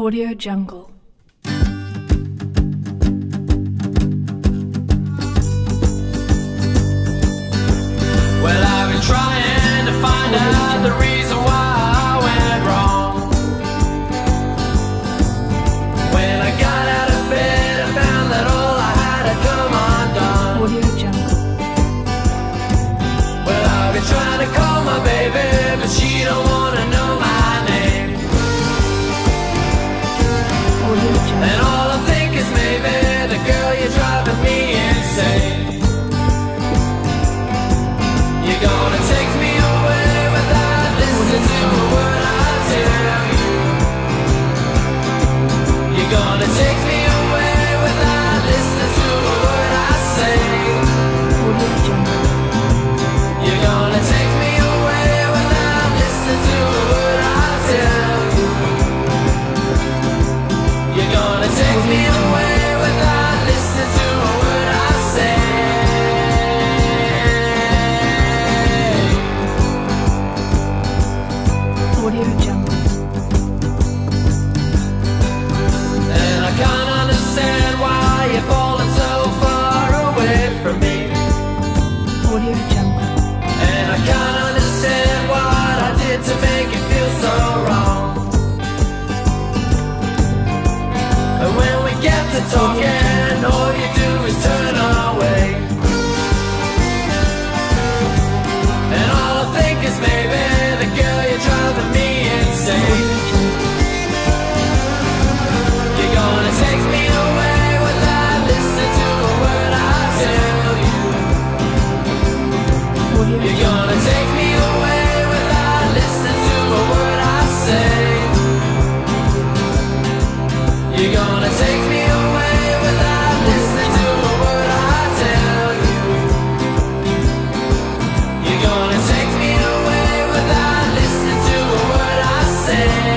AudioJungle. Well, I've been trying to find out the reason why I went wrong. When I got out of bed, I found that all I had had come undone. AudioJungle. Well, I've been trying to call my baby, but she don't wanna know my and all I think is maybe the girl you're driving me insane. You're gonna take me away without listening to a word I tell you. You're gonna take me away without listening to a word I say. You're gonna take me away without listening to a word I tell you. You're gonna take me away without listening to a word I say. AudioJungle. And I can't understand why you're falling so far away from me. AudioJungle. And I can't understand what I did to make you feel so wrong. And when we get to talking, all you do is turn away. And all I think is maybe the girl you're driving me insane. You're gonna take me away without listening to a word I tell you. You're gonna take me away without listening to a word I say. You're gonna take me away without listening to a word I tell you. You're gonna take me away without listening to a word I say.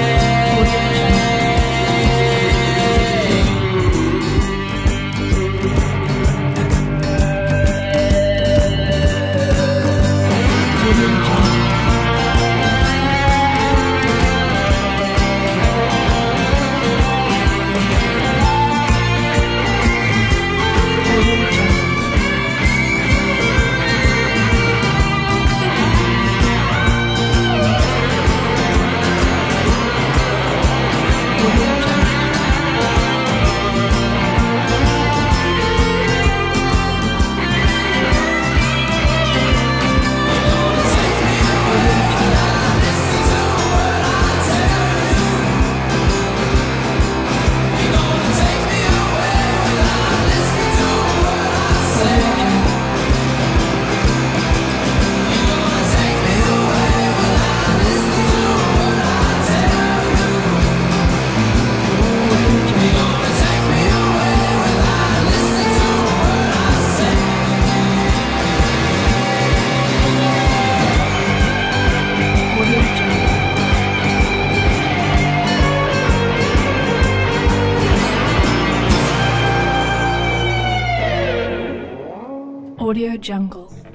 AudioJungle.